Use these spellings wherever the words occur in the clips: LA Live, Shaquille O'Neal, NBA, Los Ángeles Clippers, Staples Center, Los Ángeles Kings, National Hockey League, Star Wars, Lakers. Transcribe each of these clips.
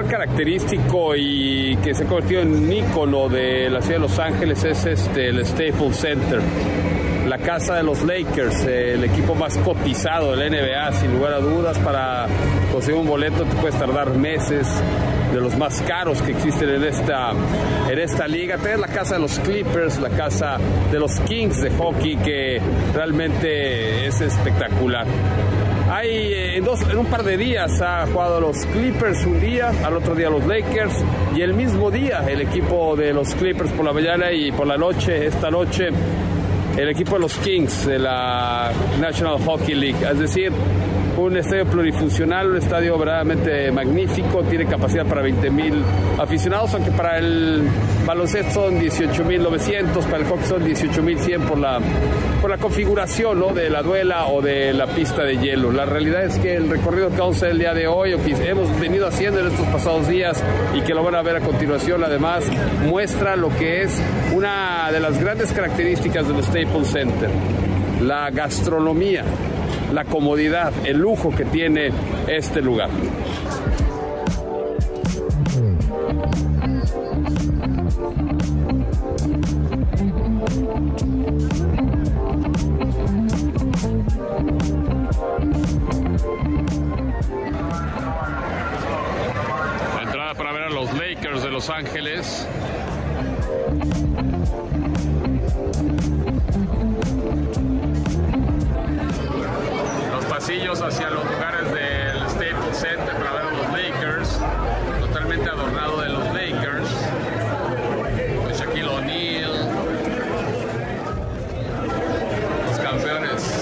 lugar característico y que se ha convertido en ícono de la ciudad de Los Ángeles es el Staples Center, la casa de los Lakers, el equipo más cotizado de la NBA, sin lugar a dudas. Para conseguir un boleto te puedes tardar meses, de los más caros que existen en esta liga. Tener la casa de los Clippers, la casa de los Kings de hockey, que realmente es espectacular. En un par de días ha jugado los Clippers un día, al otro día los Lakers, y el mismo día el equipo de los Clippers por la mañana, y por la noche, esta noche, el equipo de los Kings de la National Hockey League. Es decir, un estadio plurifuncional, un estadio verdaderamente magnífico, tiene capacidad para 20,000 aficionados, aunque para el baloncesto son 18,900, para el hockey son 18,100 por la configuración, ¿no?, de la duela o de la pista de hielo. La realidad es que el recorrido que vamos a hacer el día de hoy, o que hemos venido haciendo en estos pasados días y que lo van a ver a continuación, además, muestra lo que es una de las grandes características del Staples Center: la gastronomía, la comodidad, el lujo que tiene este lugar. La entrada para ver a los Lakers de Los Ángeles. Hacia los lugares del Staples Center para ver a los Lakers, totalmente adornado de los Lakers, con Shaquille O'Neal, los campeones.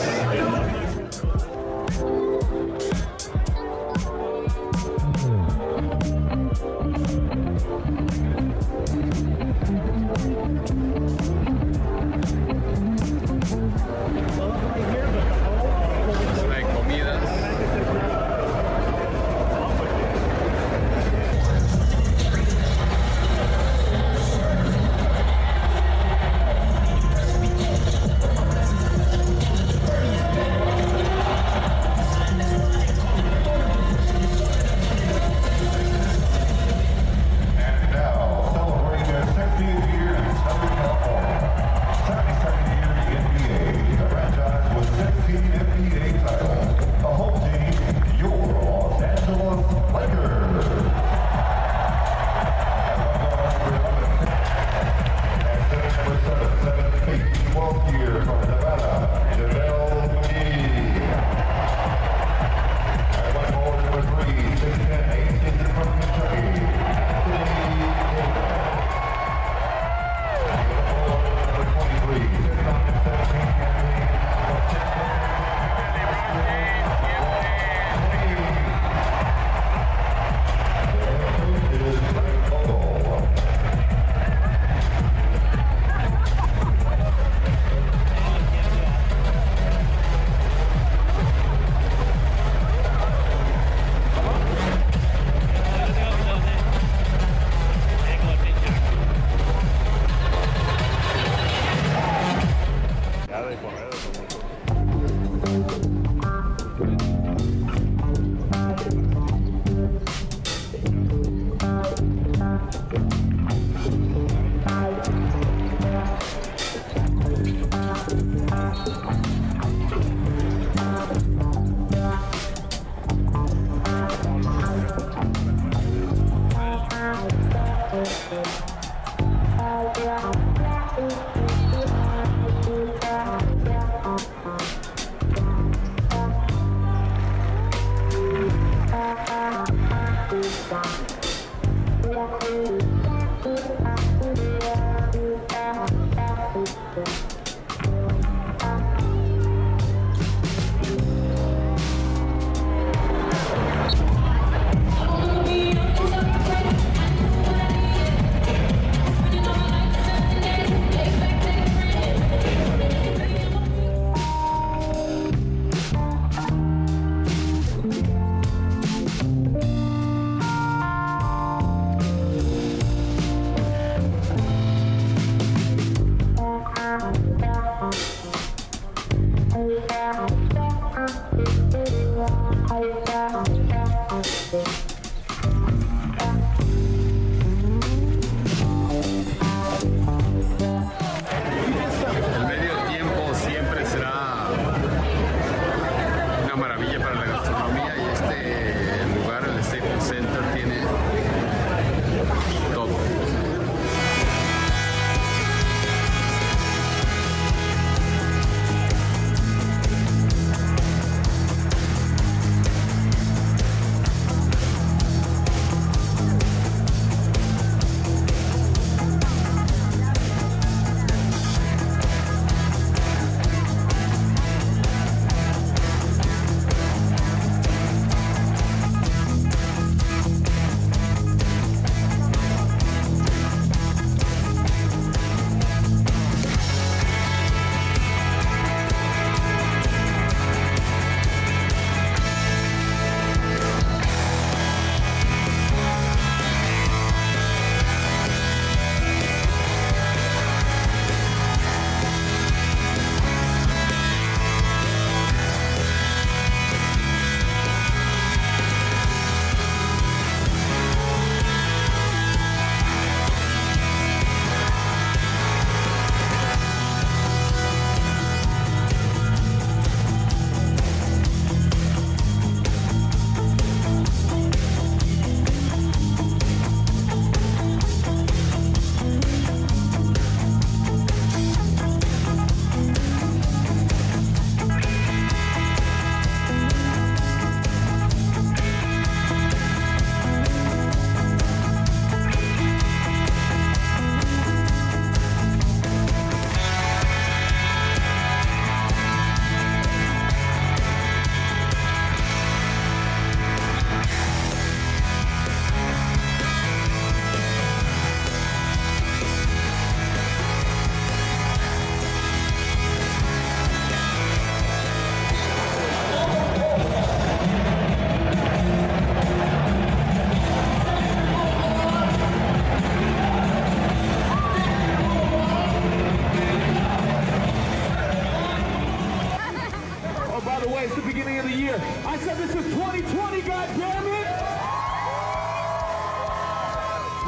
by the way, it's the beginning of the year. I said this is 2020, goddammit!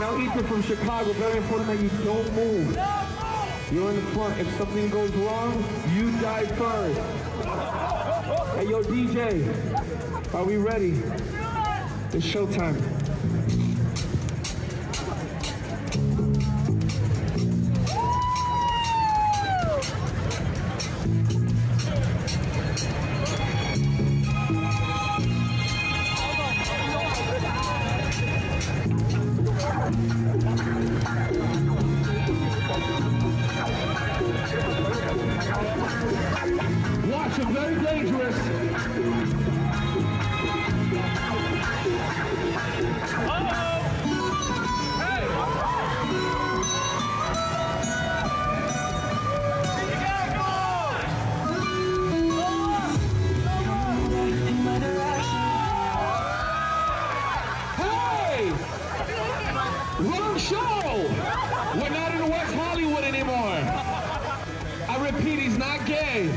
Now Ethan from Chicago, very important that you don't move. You're in the front. If something goes wrong, you die first. Hey, yo, DJ, are we ready? It's showtime. Watch it, very dangerous. Wrong show! We're not in West Hollywood anymore. I repeat, he's not gay.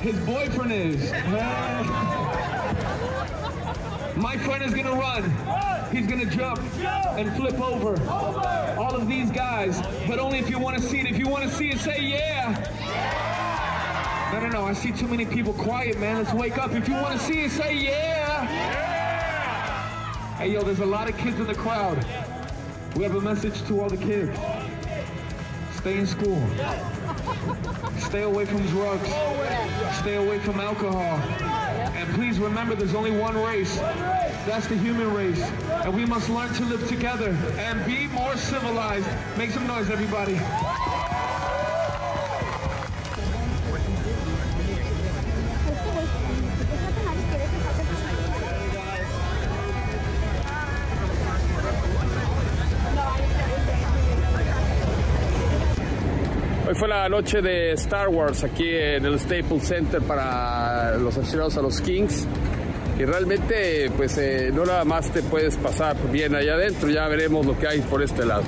His boyfriend is. My friend is gonna run. He's gonna jump and flip over all of these guys. But only if you wanna see it. If you wanna see it, say yeah. No, I see too many people quiet, man. Let's wake up. If you wanna see it, say yeah. Hey, yo, there's a lot of kids in the crowd. We have a message to all the kids. Stay in school. Stay away from drugs. Stay away from alcohol. And please remember, there's only one race. That's the human race. And we must learn to live together and be more civilized. Make some noise, everybody. Hoy fue la noche de Star Wars aquí en el Staples Center para los aficionados a los Kings. Y realmente, pues no nada más te puedes pasar bien allá adentro, ya veremos lo que hay por este lado.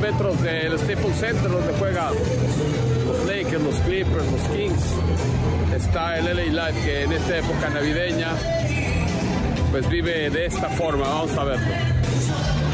Metros del Staples Center, donde juegan los Lakers, los Clippers, los Kings. Está el LA Live, que en esta época navideña pues vive de esta forma. Vamos a verlo.